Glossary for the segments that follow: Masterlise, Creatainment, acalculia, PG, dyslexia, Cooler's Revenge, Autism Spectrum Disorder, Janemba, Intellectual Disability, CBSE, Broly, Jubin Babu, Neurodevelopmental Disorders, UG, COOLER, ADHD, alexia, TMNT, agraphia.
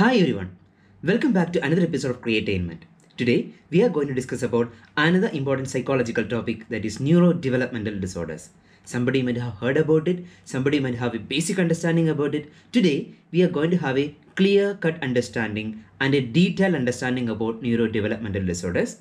Hi everyone, welcome back to another episode of Creatainment. Today we are going to discuss about another important psychological topic, that is neurodevelopmental disorders. Somebody might have heard about it, somebody might have a basic understanding about it. Today we are going to have a clear-cut understanding and a detailed understanding about neurodevelopmental disorders.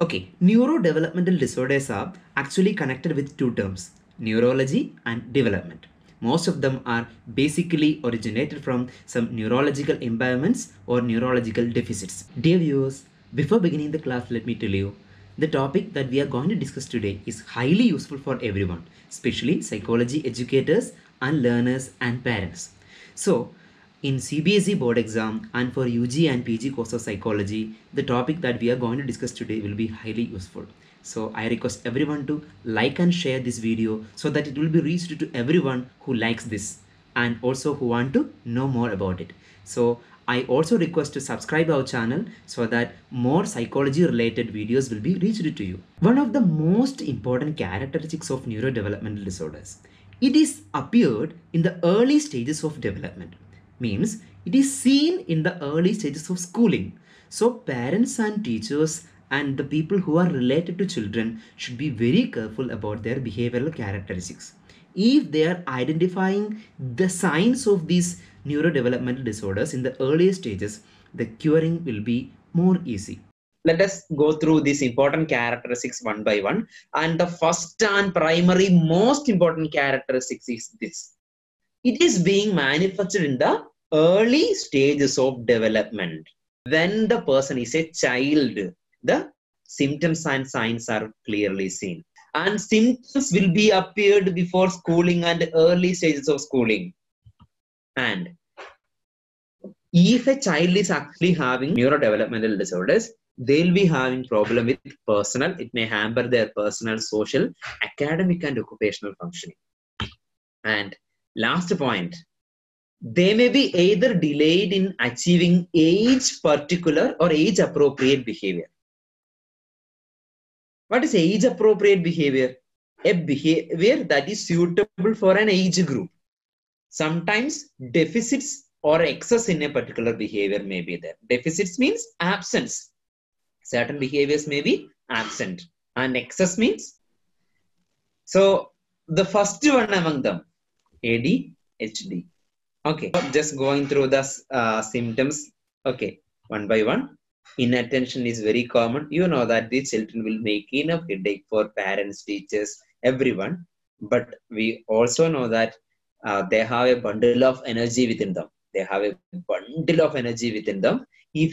Okay, neurodevelopmental disorders are actually connected with two terms, neurology and development. Most of them are basically originated from some neurological impairments or neurological deficits. Dear viewers, before beginning the class, let me tell you, the topic that we are going to discuss today is highly useful for everyone, especially psychology educators and learners and parents. So, in CBSE board exam and for UG and PG course of psychology, the topic that we are going to discuss today will be highly useful. So I request everyone to like and share this video so that it will be reached to everyone who likes this and also who want to know more about it. So I also request to subscribe our channel so that more psychology related videos will be reached to you. One of the most important characteristics of neurodevelopmental disorders, it is appeared in the early stages of development, means it is seen in the early stages of schooling. So parents and teachers and the people who are related to children should be very careful about their behavioral characteristics. If they are identifying the signs of these neurodevelopmental disorders in the earlier stages, the curing will be more easy. Let us go through these important characteristics one by one. And the first and primary most important characteristics is this. It is being manifested in the early stages of development. When the person is a child, the symptoms and signs are clearly seen. And symptoms will be appeared before schooling and early stages of schooling. And if a child is actually having neurodevelopmental disorders, they'll be having problem with personal. It may hamper their personal, social, academic and occupational functioning. And last point, they may be either delayed in achieving age particular or age appropriate behavior. What is age appropriate behavior? A behavior that is suitable for an age group. Sometimes deficits or excess in a particular behavior may be there. Deficits means absence. Certain behaviors may be absent. And excess means. So the first one among them, ADHD. Okay, just going through the symptoms. Okay, one by one. Inattention is very common. You know that the children will make enough headache for parents, teachers, everyone. But we also know that they have a bundle of energy within them. If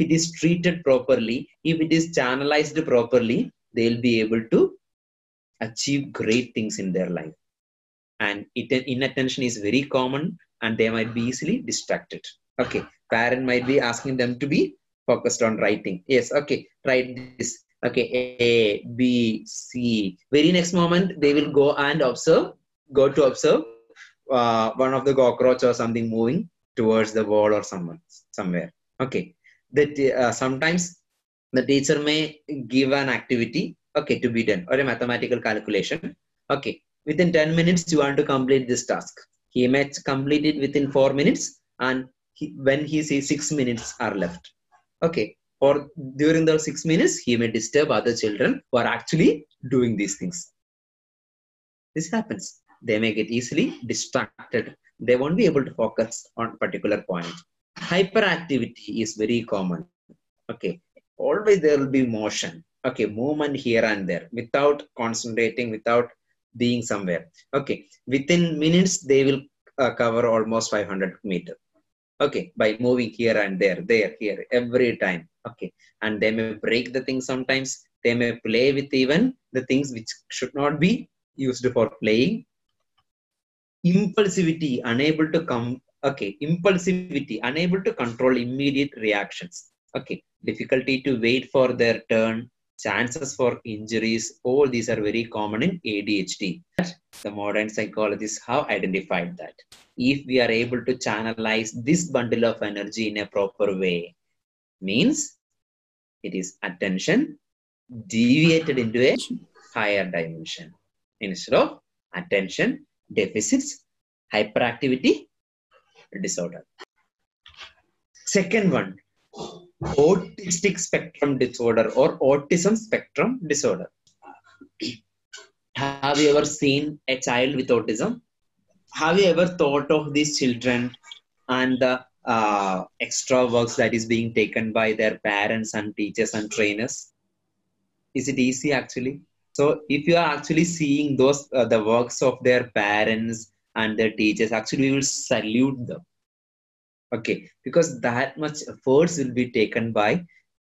it is treated properly, if it is channelized properly, they'll be able to achieve great things in their life. And inattention is very common and they might be easily distracted. Okay, parent might be asking them to be focused on writing. Yes, okay, write this. Okay, A, B, C. Very next moment, they will go and observe, one of the cockroach or something moving towards the wall or someone, somewhere. Okay, sometimes the teacher may give an activity, okay, to be done, or a mathematical calculation. Okay, within 10 minutes, you want to complete this task. He may complete it within 4 minutes, and when he sees 6 minutes are left. Okay, or during those 6 minutes, he may disturb other children who are actually doing these things. This happens. They may get easily distracted. They won't be able to focus on a particular point. Hyperactivity is very common. Okay, always there will be motion. Okay, movement here and there without concentrating, without being somewhere. Okay, within minutes, they will cover almost 500 meters. Okay, by moving here and there, here, every time. Okay, and they may break the things sometimes. They may play with even the things which should not be used for playing. Impulsivity, unable to come. Okay, impulsivity, unable to control immediate reactions. Okay, difficulty to wait for their turn, chances for injuries. All these are very common in ADHD. The modern psychologists have identified that. If we are able to channelize this bundle of energy in a proper way, means it is attention deviated into a higher dimension. Instead of attention deficits, hyperactivity disorder. Second one, autistic spectrum disorder or autism spectrum disorder. Have you ever seen a child with autism? Have you ever thought of these children and the extra works that is being taken by their parents and teachers and trainers? Is it easy actually? So if you are actually seeing those the works of their parents and their teachers, actually we will salute them. Okay, because that much force will be taken by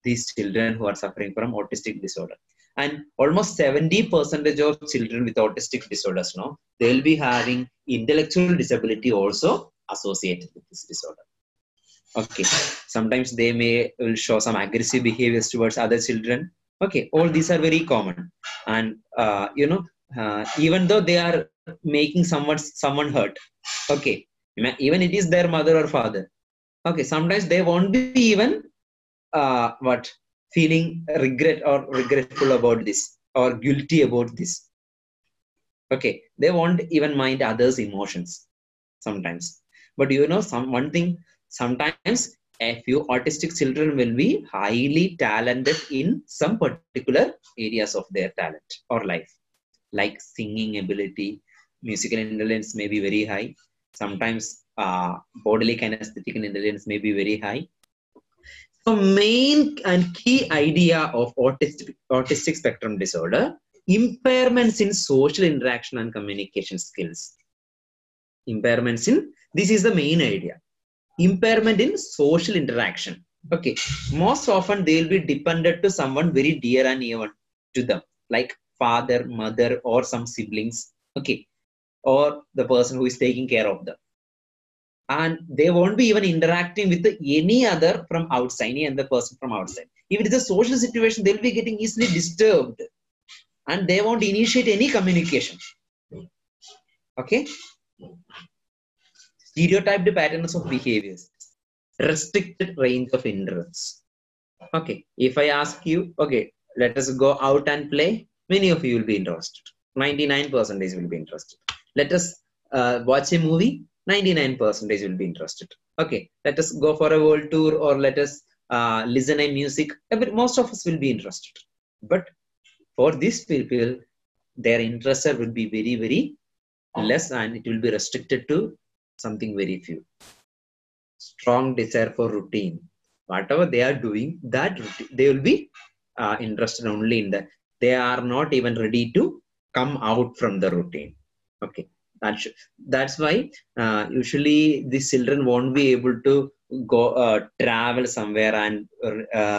these children who are suffering from autistic disorder. And almost 70% of children with autistic disorders now, they will be having intellectual disability also associated with this disorder. Okay, sometimes they will show some aggressive behaviors towards other children. Okay, all these are very common. And you know, even though they are making someone hurt, okay, even it is their mother or father. Okay, sometimes they won't be even feeling regret or regretful about this or guilty about this. Okay, they won't even mind others' emotions sometimes. But you know, sometimes a few autistic children will be highly talented in some particular areas of their talent or life, like singing ability, musical intelligence may be very high. Sometimes bodily kinesthetic intelligence may be very high. So main and key idea of autistic spectrum disorder, impairments in social interaction and communication skills. Impairments in, this is the main idea. Impairment in social interaction. Okay, most often they will be dependent to someone very dear and even to them, like father, mother, or some siblings. Okay, or the person who is taking care of them. And they won't be even interacting with any other from outside, any other person from outside. If it is a social situation, they'll be getting easily disturbed and they won't initiate any communication. Okay. Stereotyped patterns of behaviors, restricted range of interests. Okay. If I ask you, okay, let us go out and play, many of you will be interested. 99% will be interested. Let us watch a movie, 99% will be interested. Okay, let us go for a world tour or let us listen to music. Most of us will be interested. But for these people, their interest will be very, very less and it will be restricted to something very few. Strong desire for routine. Whatever they are doing, that they will be interested only in that. They are not even ready to come out from the routine. Okay, that's why usually these children won't be able to go travel somewhere and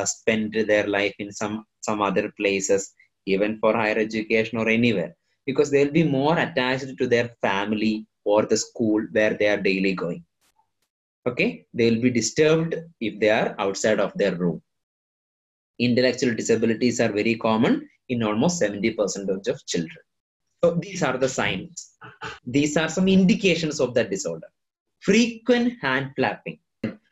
spend their life in some other places, even for higher education or anywhere, because they'll be more attached to their family or the school where they are daily going. Okay, they'll be disturbed if they are outside of their room. Intellectual disabilities are very common in almost 70% of children. So these are the signs. These are some indications of that disorder. Frequent hand clapping.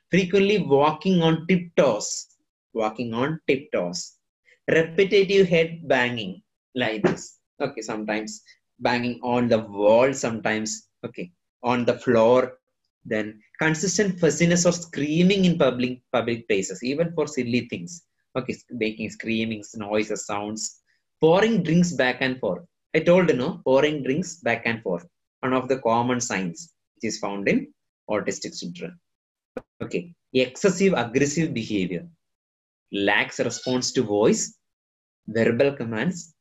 Frequently walking on tiptoes. Walking on tiptoes. Repetitive head banging like this. Okay, sometimes banging on the wall, sometimes okay, on the floor. Then consistent fussiness or screaming in public places, even for silly things. Okay, making screamings, noises, sounds. Pouring drinks back and forth. I told you, no, pouring drinks back and forth. One of the common signs which is found in autistic children. Okay. Excessive aggressive behavior. Lacks response to voice. Verbal commands.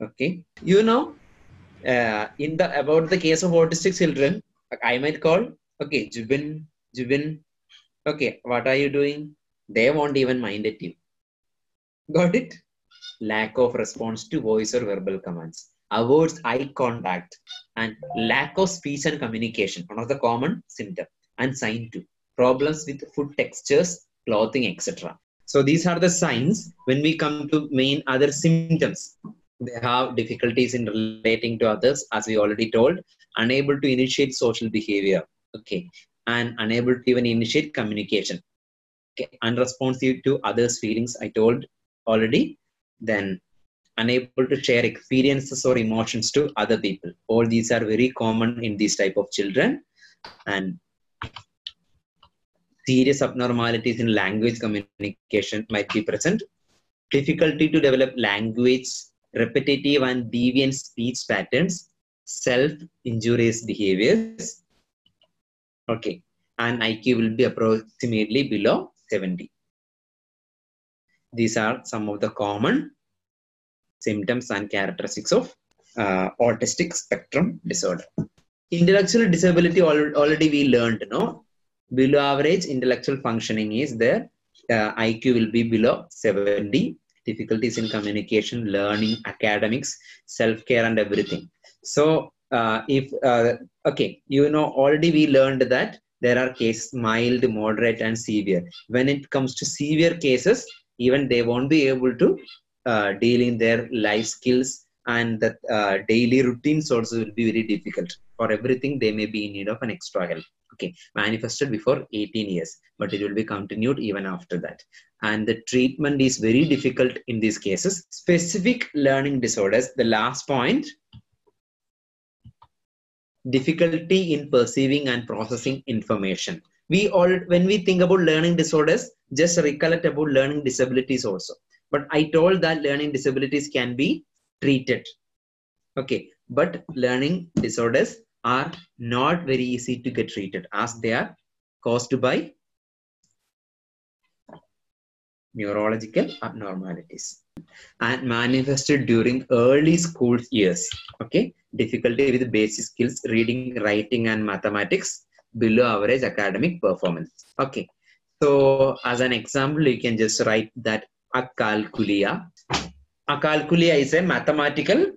Okay. You know, about the case of autistic children, I might call, okay, Jubin, Jubin. Okay, what are you doing? They won't even mind at you. Got it? Lack of response to voice or verbal commands, avoids eye contact, and lack of speech and communication, one of the common symptoms, and sign too. Problems with food textures, clothing, etc. So these are the signs. When we come to main other symptoms, they have difficulties in relating to others, as we already told, unable to initiate social behavior, okay, and unable to even initiate communication, okay, unresponsive to others' feelings, I told already. Then unable to share experiences or emotions to other people. All these are very common in these type of children. And serious abnormalities in language communication might be present. Difficulty to develop language, repetitive and deviant speech patterns, self-injurious behaviors. Okay. And IQ will be approximately below 70. These are some of the common symptoms and characteristics of autistic spectrum disorder. Intellectual disability already we learned, no? Below average intellectual functioning is there. IQ will be below 70. Difficulties in communication, learning, academics, self-care and everything. So okay, you know, already we learned that there are cases mild, moderate and severe. When it comes to severe cases, even they won't be able to deal in their life skills, and the daily routines also will be very difficult. For everything, they may be in need of an extra help. Okay, manifested before 18 years, but it will be continued even after that. And the treatment is very difficult in these cases. Specific learning disorders, the last point, difficulty in perceiving and processing information. When we think about learning disorders, just recollect about learning disabilities also. But I told that learning disabilities can be treated. Okay, but learning disorders are not very easy to get treated as they are caused by neurological abnormalities and manifested during early school years. Okay, difficulty with basic skills, reading, writing, and mathematics, below average academic performance. Okay, so as an example, you can just write that acalculia. Acalculia is a mathematical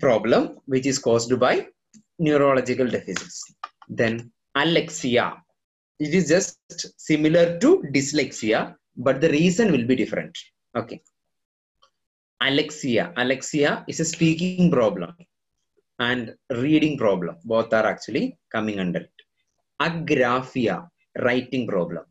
problem which is caused by neurological deficits. Then alexia. It is just similar to dyslexia, but the reason will be different. Okay. Alexia. Alexia is a speaking problem and reading problem. Both are actually coming under it. Agraphia. Writing problem.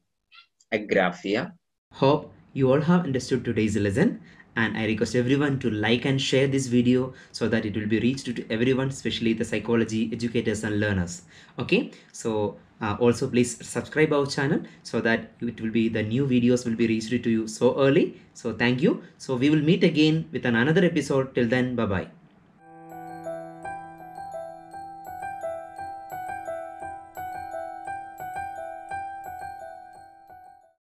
Agraphia. Hope you all have understood today's lesson. And I request everyone to like and share this video so that it will be reached to everyone, especially the psychology educators and learners. Okay, so also please subscribe our channel so that it will be the new videos will be reached to you so early. So thank you. So we will meet again with another episode. Till then, bye-bye.